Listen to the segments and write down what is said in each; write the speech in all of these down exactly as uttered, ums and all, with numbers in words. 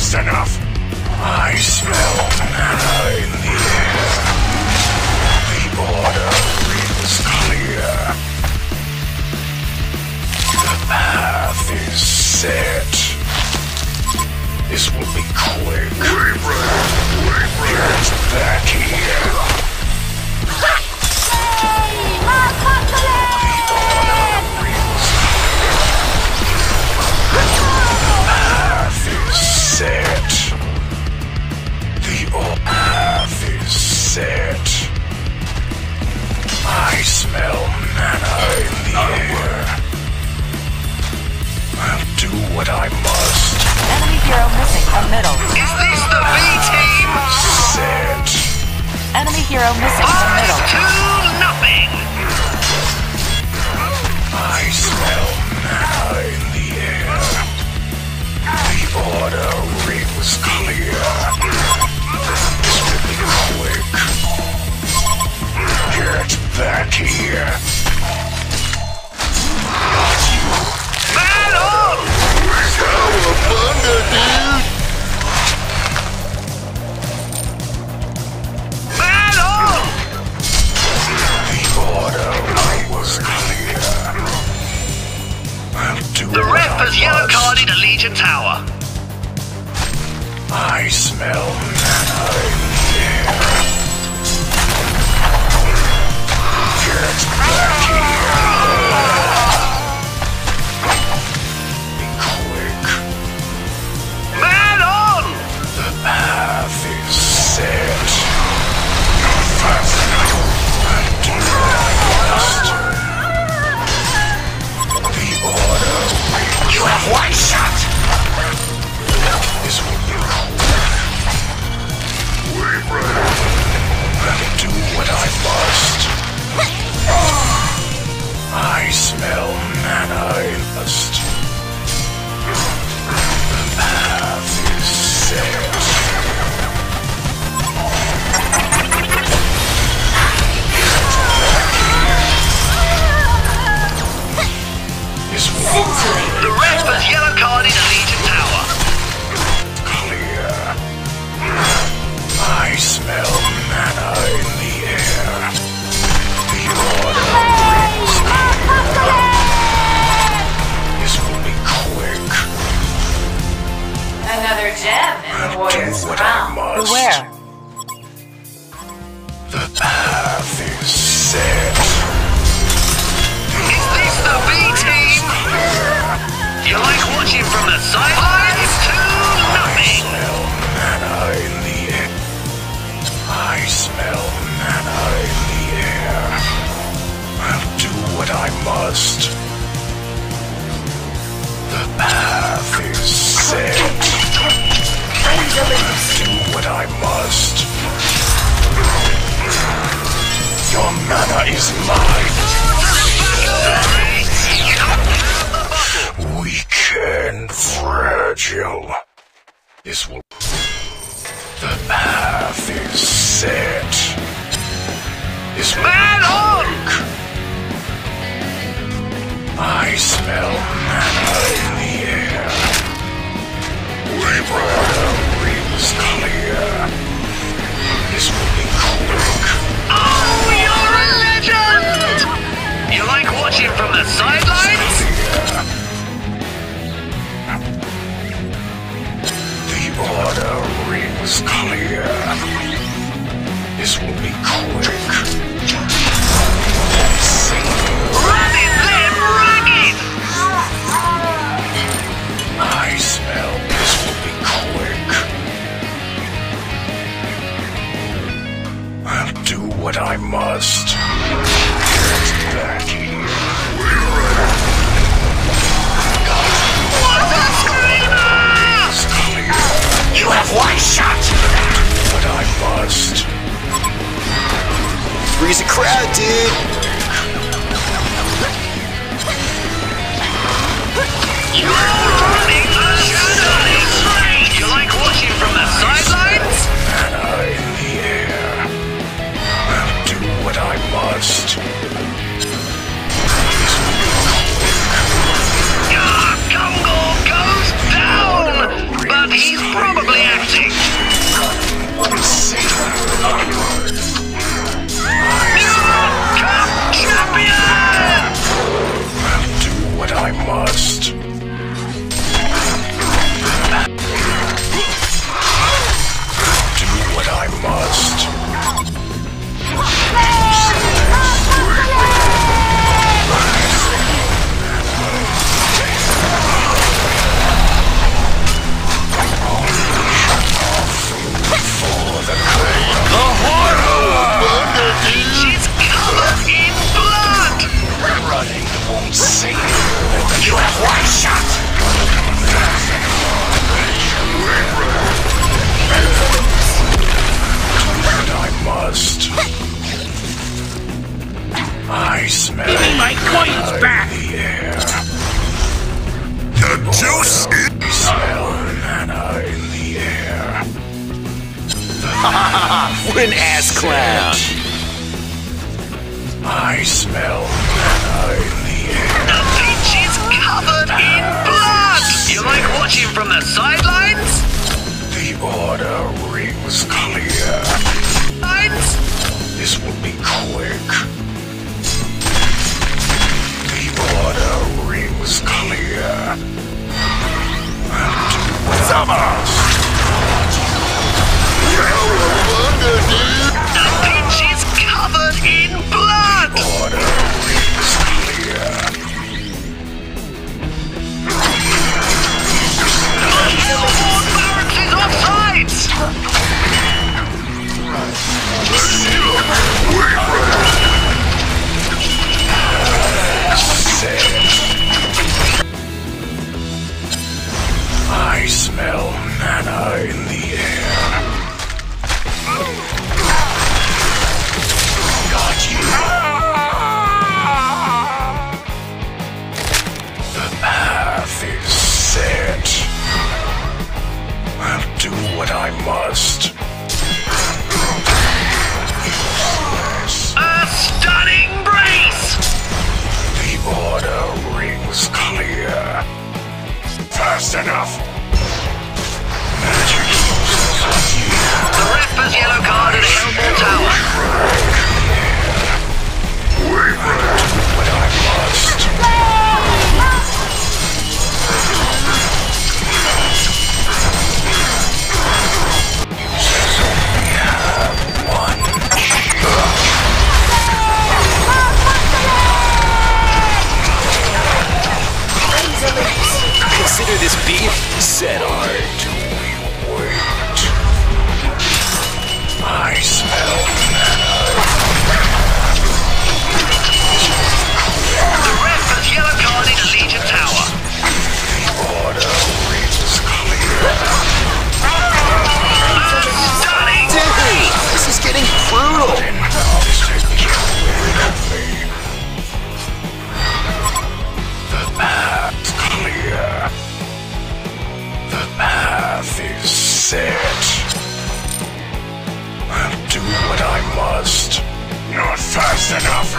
fast enough. I smell manna in the air. The border is clear. The path is set. This will be quick. Waybringer! Waybringer! Get back here! I smell manna in the air. I'll do what I must. Enemy hero missing from middle. Is this the B team? Set. Enemy hero missing from middle. two nothing. I smell manna in the air. The order rings clear. This will be quick. Get back here! Not you! Man up! Cowabunga, dude! Man up! The order was clear. I'll do the ref has yellow carded a Legion Tower. I smell manna in the air. It's back here! Be quick. Man on! The path is set. Not fast enough. I do not last. The order will... You have one shot! This will be quick. Wait, brother. I'll do what I must. I smell manna in the street. The path is set. The ref has yellow carded a Legion Tower. Clear. I smell manna in the air. The order. This will be quick. Another gem in the warrior's crown. Beware. The path is set. Is this the B team? You like watching from the sidelines? two nothing. I smell manna in the air. I smell manna in the air. I'll do what I must. The path is set. Do what I must. Your manna is mine. Weak and fragile. This will. The path is set. This man on. I smell manna in the air. Waybringer rings clear. This will be quick. Oh, you're a legend! You like watching from the sidelines? The order rings clear. This will be quick. Running there! I smell this will be quick. I'll do what I must. Get back here. What a screamer! You have one shot! But I must. Freeze a crowd, dude! You're running the shadow straight! You like watching from the sidelines? Manna in the air. I'll do what I must. Ah, Kungor goes down! But he's probably Lion's back! The juice is... Our mana in the air. What an ass clown! I smell mana in the air. The beach is covered in blood! You like watching from the sidelines? The order rings clear. This will be quick. The order rings clear. Summers! The beach is covered in blood! The order rings clear. The Hellborn barracks is offsides! I smell mana in the air. Got you. The path is set. I'll do what I must. Fast enough! Magic uses the Rapper's yellow card at the Hellborn Tower! We've got what I must! Users only have one key. Consider this beef settled. Why do we wait? I smell mana. The Rapper's yellow card in Legion Tower. The order is clear. Stunning! Dude, this is getting brutal. The path's clear. The path is set. I'll do what I must. Not fast enough.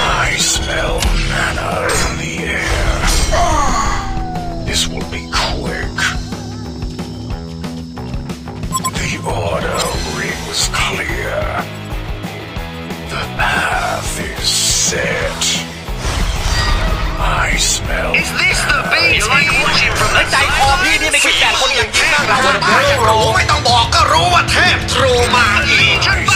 I smell mana in the air. This will be quick. The order rings clear. The path is set. I smell. Is this the beast? You like watching from the side? I